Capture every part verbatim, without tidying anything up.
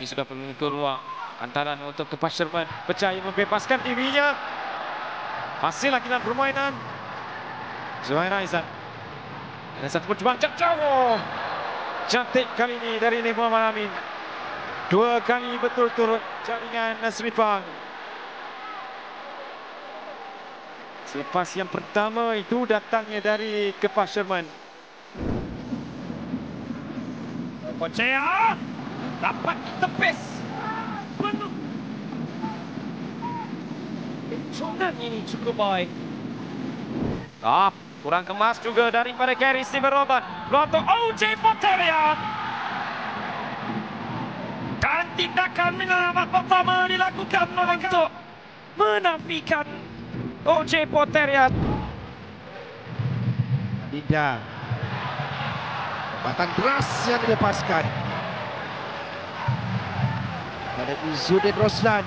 tapi sudah menutup ruang. Antaran untuk Kepas Sherman, percaya membebaskan dirinya. Hasil akibat permainan Zuhaira Izzat. Dan satu percubaan jauh. Cantik kali ini dari Nemo Marami. Dua kali betul-betul jaringan Nasri Pah. Selepas yang pertama itu datangnya dari Kepas Sherman. Kocea dapat tepis. Penuh. Cukup ini cukup baik. Ah, kurang kemas juga daripada Carysi berobat. Lontok O J Paterian. Dan tindakan menyelamat pertama dilakukan untuk menafikan O J Paterian. Tidak. Batang keras yang dilepaskan dari Zudin Rosnan.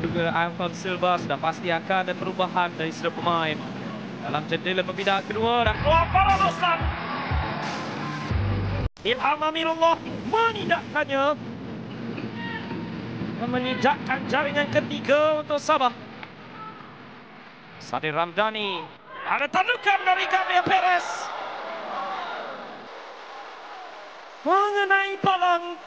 Juga Anton Silva sudah pasti akan ada perubahan dari sudut pemain dalam jendela pembina kedua. Dan keluar para Roslan. Ilham Amirullah menindakkannya, menindakkan jaringan ketiga untuk Sabah. Sadir Ramdhani. Ada tandukan dari Bia Peres. Mengenai palang.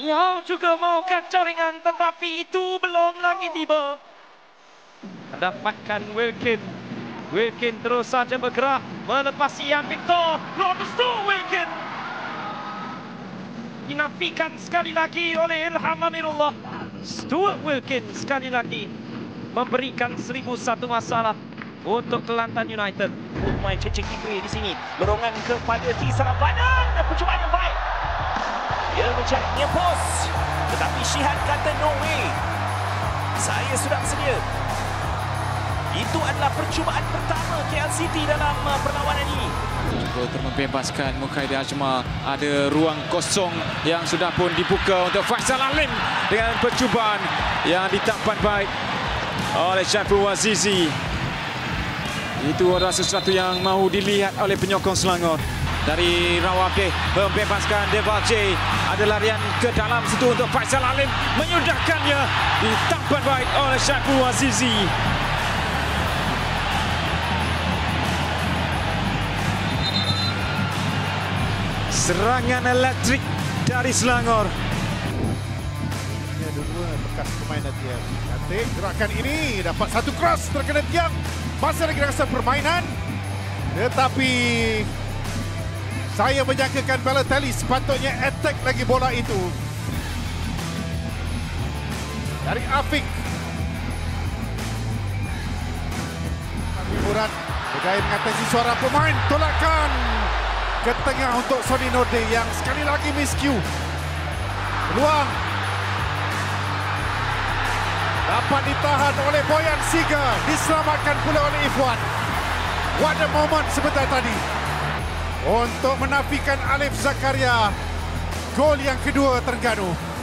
Dia juga mau ke jaringan tetapi itu belum lagi tiba. Dapatkan Wilkin. Wilkin terus saja bergerak. Melepasi yang Victor. Lotus to Wilkin. Dinafikan sekali lagi oleh Ilham Amirullah. Stuart Wilkin sekali lagi memberikan seribu satu masalah untuk Kelantan United. Pemain cecek kiri di sini, dorongan kepada Tisarapana, percubaan yang baik. Dia mencarinya pos, tetapi Sihad kata no way. Saya sudah bersedia. Itu adalah percubaan pertama K L City dalam perlawanan ini. Untuk membebaskan Mukai Diazma, ada ruang kosong yang sudah pun dibuka untuk Faisal Alim dengan percubaan yang ditampan baik oleh Syafu Azizi. Itu adalah sesuatu yang mahu dilihat oleh penyokong Selangor. Dari Rawake membebaskan Deval Che. Ada larian ke dalam situ untuk Faisal Alim menyudahkannya. Ditampan baik oleh Syafu Azizi. Serangan elektrik dari Selangor. Dua bekas pemain N T F. Cantik gerakan ini, dapat satu cross terkena tiang. Masih lagi rasa permainan. Tetapi saya menyangkakan Balatelli sepatutnya attack lagi bola itu. Dari Afiq. Hiburan bergaya mengatasi suara pemain. Tolakan ke tengah untuk Sodi Nordi yang sekali lagi miscue. Peluang dapat ditahan oleh Boyan Siga, diselamatkan pula oleh Ifuan. What a moment sebentar tadi untuk menafikan Alif Zakaria. Gol yang kedua Terengganu.